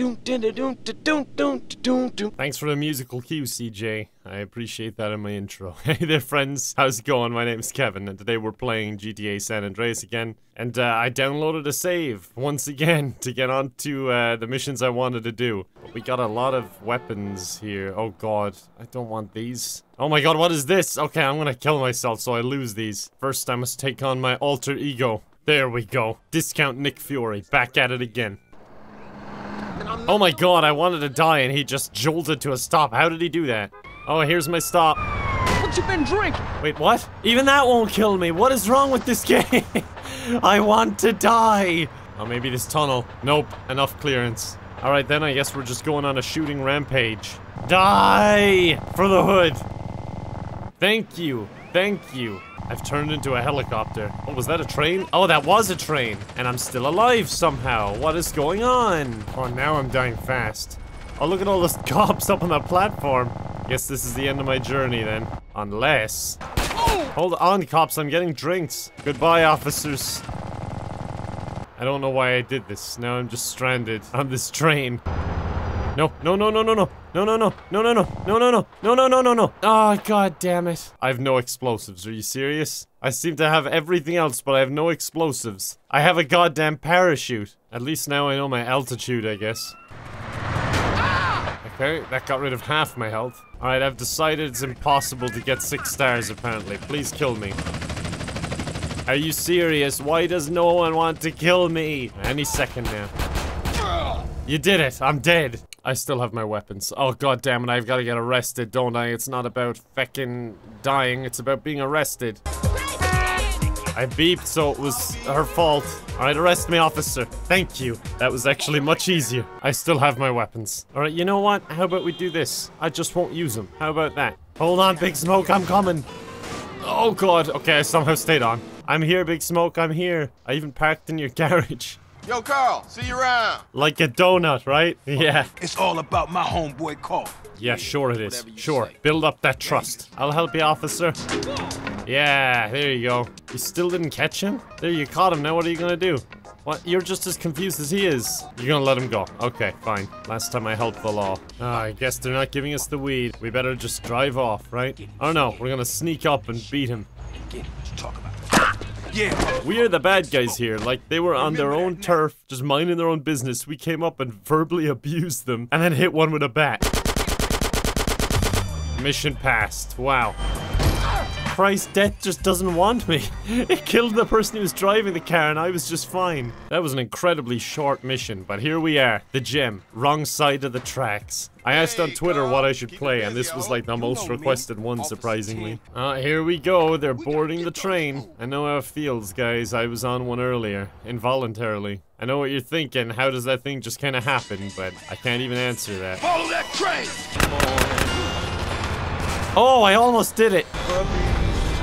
Thanks for the musical cue, CJ. I appreciate that in my intro. Hey there, friends. How's it going? My name's Kevin, and today we're playing GTA San Andreas again. And I downloaded a save once again to get on to the missions I wanted to do. But we got a lot of weapons here. Oh god, I don't want these. Oh my god, what is this? Okay, I'm gonna kill myself so I lose these. First, I must take on my alter ego. There we go. Discount Nick Fury. Back at it again. Oh my god, I wanted to die and he just jolted to a stop. How did he do that? Oh, here's my stop. What you been drinking? Wait, what? Even that won't kill me. What is wrong with this game? I want to die. Oh, maybe this tunnel. Nope, enough clearance. Alright then, I guess we're just going on a shooting rampage. Die! For the hood. Thank you. Thank you. I've turned into a helicopter. Oh, was that a train? Oh, that was a train. And I'm still alive somehow. What is going on? Oh, now I'm dying fast. Oh, look at all those cops up on that platform. Guess this is the end of my journey then. Unless... Oh! Hold on, cops. I'm getting drinks. Goodbye, officers. I don't know why I did this. Now I'm just stranded on this train. No, no, no, no, no, no, no, no, no, no, no, no, no, no, no, no, no, no, no, no. Ah, god damn it. I have no explosives. Are you serious? I seem to have everything else, but I have no explosives. I have a goddamn parachute. At least now I know my altitude, I guess. Okay, that got rid of half my health. Alright, I've decided it's impossible to get 6 stars, apparently. Please kill me. Are you serious? Why does no one want to kill me? Any second now. You did it. I'm dead. I still have my weapons. Oh god damn it, I've got to get arrested, don't I? It's not about feckin' dying, it's about being arrested. I beeped, so it was her fault. Alright, arrest me, officer. Thank you. That was actually much easier. I still have my weapons. Alright, you know what? How about we do this? I just won't use them. How about that? Hold on, Big Smoke, I'm coming. Oh god, okay, I somehow stayed on. I'm here, Big Smoke, I'm here. I even parked in your garage. Yo, Carl, see you around. Like a donut, right? Yeah. It's all about my homeboy, Carl. Yeah, sure it is. Sure. Say. Build up that trust. I'll help you, officer. Yeah, there you go. You still didn't catch him? There, you caught him. Now what are you gonna do? What? You're just as confused as he is. You're gonna let him go. Okay, fine. Last time I helped the law. I guess they're not giving us the weed. We better just drive off, right? Oh no, we're gonna sneak up and beat him. Get him. What you talking about? Yeah. We are the bad guys here, like they were on their own turf, just minding their own business. We came up and verbally abused them, and then hit one with a bat. Mission passed. Wow. Christ, death just doesn't want me. It killed the person who was driving the car and I was just fine. That was an incredibly short mission, but here we are. The gem. Wrong side of the tracks. I asked on Twitter what I should play, and this was like the most requested one, surprisingly. Here we go. They're boarding the train. I know how it feels, guys. I was on one earlier. Involuntarily. I know what you're thinking. How does that thing just kind of happen? But I can't even answer that. Follow that train! Oh, I almost did it.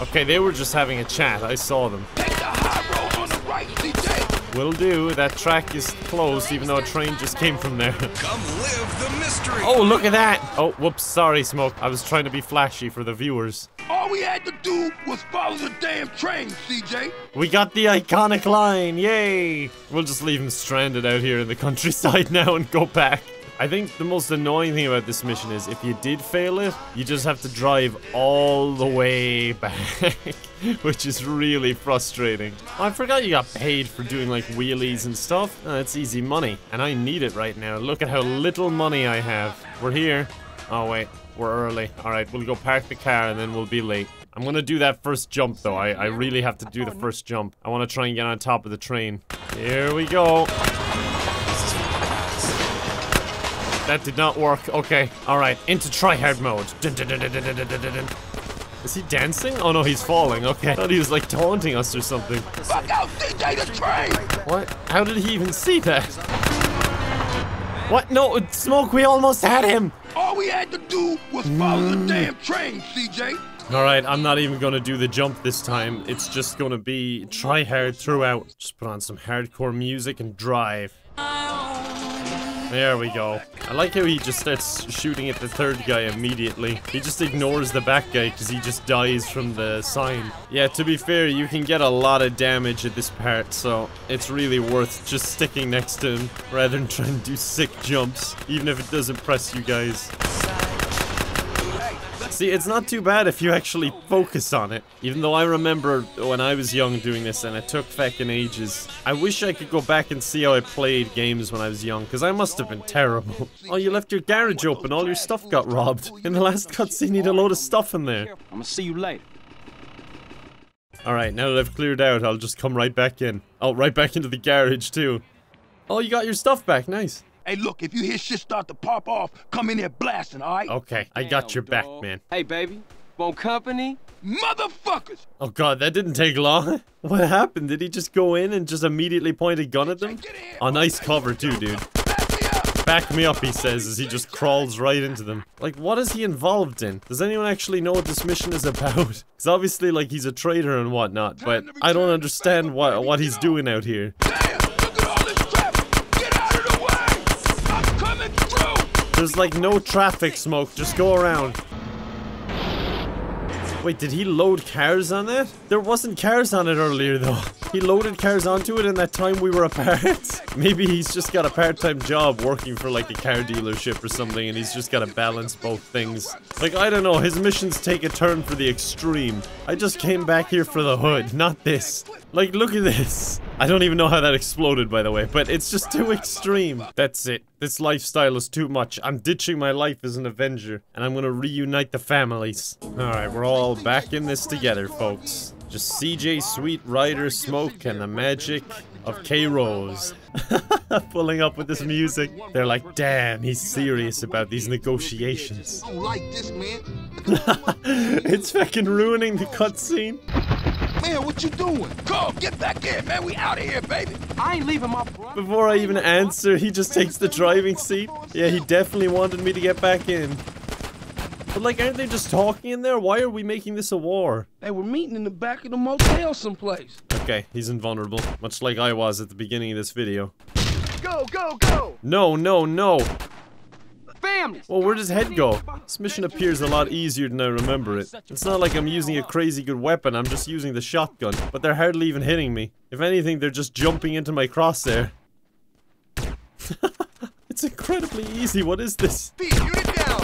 Okay, they were just having a chat. I saw them. Take the high road on the right, DJ. Will do. That track is closed, even though a train just came from there. Come live the mystery. Oh, look at that. Oh, whoops. Sorry, Smoke. I was trying to be flashy for the viewers. All we had to do was follow the damn train, CJ. We got the iconic line. Yay. We'll just leave him stranded out here in the countryside now and go back. I think the most annoying thing about this mission is if you did fail it, you just have to drive all the way back, which is really frustrating. Oh, I forgot you got paid for doing like wheelies and stuff. Oh, that's easy money, and I need it right now. Look at how little money I have. We're here. Oh wait, we're early. All right, we'll go park the car and then we'll be late. I'm gonna do that first jump though. I really have to do the first jump. I want to try and get on top of the train. Here we go. That did not work. Okay. Alright. Into tryhard mode. Dun, dun, dun, dun, dun, dun, dun, dun. Is he dancing? Oh no, he's falling. Okay. I thought he was like taunting us or something. Fuck out, DJ the train! What? How did he even see that? What? No, Smoke, we almost had him! All we had to do was follow the damn train, CJ! Alright, I'm not even gonna do the jump this time. It's just gonna be tryhard throughout. Just put on some hardcore music and drive. There we go. I like how he just starts shooting at the third guy immediately. He just ignores the back guy because he just dies from the sign. Yeah, to be fair, you can get a lot of damage at this part, so it's really worth just sticking next to him rather than trying to do sick jumps, even if it doesn't press you guys. See, it's not too bad if you actually focus on it. Even though I remember when I was young doing this and it took fucking ages. I wish I could go back and see how I played games when I was young, because I must have been terrible. Oh, you left your garage open, all your stuff got robbed. In the last cutscene, you had a load of stuff in there. I'm gonna see you later. Alright, now that I've cleared out, I'll just come right back in. Oh, right back into the garage too. Oh, you got your stuff back, nice. Hey, look, if you hear shit start to pop off, come in here blasting, alright? Okay, I got your back, man. Hey, baby, want company? Motherfuckers! Oh, God, that didn't take long. What happened? Did he just go in and just immediately point a gun at them? Oh, nice cover too, dude. Back me up, he says, as he just crawls right into them. Like, what is he involved in? Does anyone actually know what this mission is about? Because obviously, like, he's a traitor and whatnot, but I don't understand what he's doing out here. There's like no traffic, Smoke, just go around. Wait, did he load cars on that? There wasn't cars on it earlier though. He loaded cars onto it in that time we were apart. Maybe he's just got a part-time job working for like a car dealership or something and he's just gotta balance both things. Like, I don't know, his missions take a turn for the extreme. I just came back here for the hood, not this. Like, look at this. I don't even know how that exploded, by the way, but it's just too extreme. That's it. This lifestyle is too much. I'm ditching my life as an Avenger, and I'm gonna reunite the families. Alright, we're all back in this together, folks. Just CJ, Sweet, Ryder, Smoke, and the magic of K Rose. Pulling up with this music. They're like, damn, he's serious about these negotiations. I don't like this, man. It's fucking ruining the cutscene. Man, what you doing? Carl, get back in, man. We out of here, baby. I ain't leaving my brother. Before I even answer, he just takes the driving seat. Yeah, he definitely wanted me to get back in. But like, aren't they just talking in there? Why are we making this a war? They were meeting in the back of the motel someplace. Okay, he's invulnerable. Much like I was at the beginning of this video. Go, go, go! No, no, no! Family. Well, where'd his head go? This mission appears a lot easier than I remember it. It's not like I'm using a crazy good weapon, I'm just using the shotgun. But they're hardly even hitting me. If anything, they're just jumping into my crosshair. It's incredibly easy, what is this?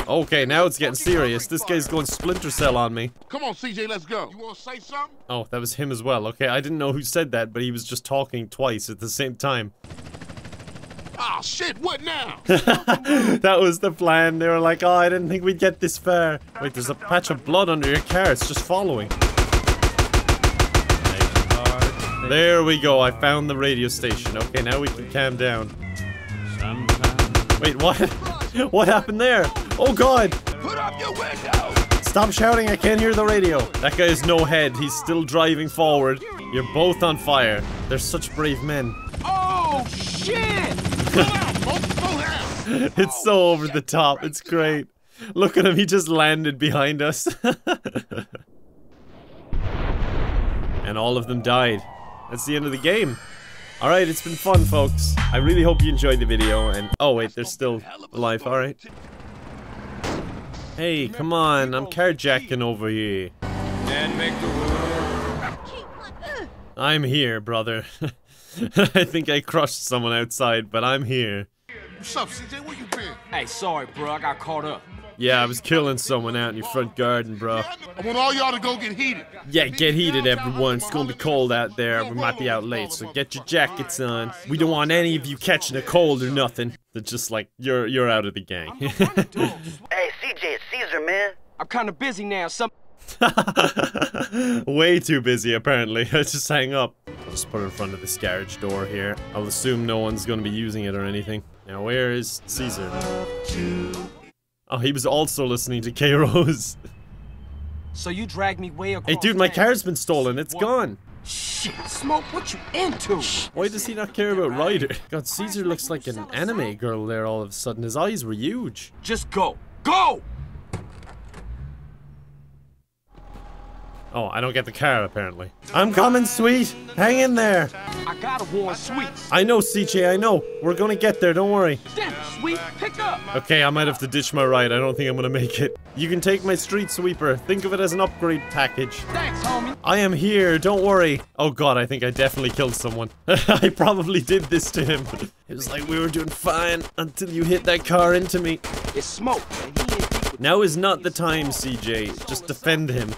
Okay, now it's getting serious. This guy's going Splinter Cell on me. Come on, CJ, let's go. You wanna say something? Oh, that was him as well. Okay, I didn't know who said that, but he was just talking twice at the same time. Oh shit, what now? That was the plan. They were like, oh, I didn't think we'd get this far. Wait, there's a patch of blood under your car. It's just following. There we go. I found the radio station. Okay, now we can calm down. Wait, what? What happened there? Oh God! Put up your window! Stop shouting. I can't hear the radio. That guy has no head. He's still driving forward. You're both on fire. They're such brave men. Oh shit! It's so over the top, it's great. Look at him, he just landed behind us. And all of them died. That's the end of the game. Alright, it's been fun, folks. I really hope you enjoyed the video and... Oh wait, they're still alive, alright. Hey, come on, I'm carjacking over here. I'm here, brother. I think I crushed someone outside, but I'm here. What's up, CJ? Where you been? Hey, sorry, bro. I got caught up. Yeah, I was killing someone out in your front garden, bro. I want all y'all to go get heated. Yeah, get heated, everyone. It's gonna be cold out there. We might be out late, so get your jackets on. We don't want any of you catching a cold or nothing. They're just like, you're out of the gang. Hey, CJ, it's Caesar, man. I'm kind of busy now. Way too busy, apparently. I just hang up. I'll just put it in front of this garage door here. I'll assume no one's gonna be using it or anything. Now, where is Caesar? Oh, he was also listening to K Rose. So you dragged me way across. Hey, dude, my car's been stolen. It's gone. Shit, Smoke, what you into? Why does he not care about Ryder? God, Caesar looks like an anime girl there all of a sudden. His eyes were huge. Just go. Go! Oh, I don't get the carrot apparently. I'm coming, Sweet. Hang in there. I gotta warn Sweet. I know, CJ. I know. We're gonna get there. Don't worry. Damn it, Sweet, pick up. Okay, I might have to ditch my ride. I don't think I'm gonna make it. You can take my street sweeper. Think of it as an upgrade package. Thanks, homie. I am here. Don't worry. Oh God, I think I definitely killed someone. I probably did this to him. It was like we were doing fine until you hit that car into me. It's Smoke. Now is not the time, CJ. Just defend him.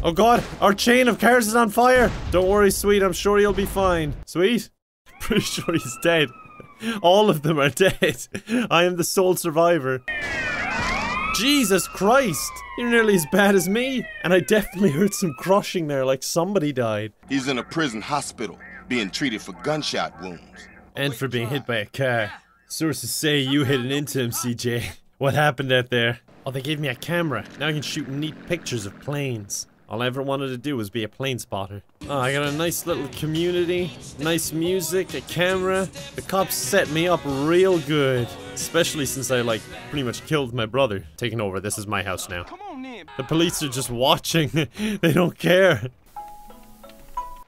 Oh God, our chain of cars is on fire! Don't worry, Sweet, I'm sure you'll be fine. Sweet? Pretty sure he's dead. All of them are dead. I am the sole survivor. Jesus Christ! You're nearly as bad as me! And I definitely heard some crushing there, like somebody died. He's in a prison hospital, being treated for gunshot wounds. And for being hit by a car. Sources say you hit into him, CJ. What happened out there? Oh, they gave me a camera. Now I can shoot neat pictures of planes. All I ever wanted to do was be a plane spotter. Oh, I got a nice little community, nice music, a camera. The cops set me up real good. Especially since I, like, pretty much killed my brother. Taking over, this is my house now. The police are just watching. They don't care.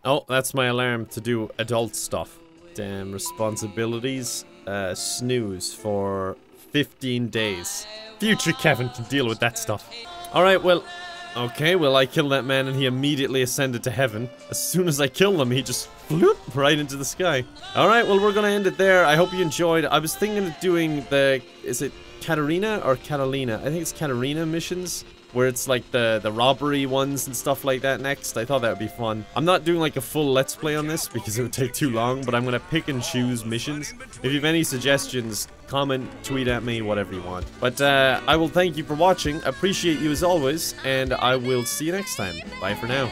Oh, that's my alarm to do adult stuff. Damn responsibilities. Snooze for 15 days. Future Kevin can deal with that stuff. Alright, well... Okay, well I killed that man and he immediately ascended to heaven. As soon as I killed him, he just floop right into the sky. Alright, well we're gonna end it there. I hope you enjoyed. I was thinking of doing the... Is it Katarina or Catalina? I think it's Katarina missions. Where it's like the robbery ones and stuff like that next. I thought that would be fun. I'm not doing like a full let's play on this because it would take too long. But I'm gonna pick and choose missions. If you have any suggestions... Comment, tweet at me, whatever you want. But I will thank you for watching, appreciate you as always, and I will see you next time. Bye for now.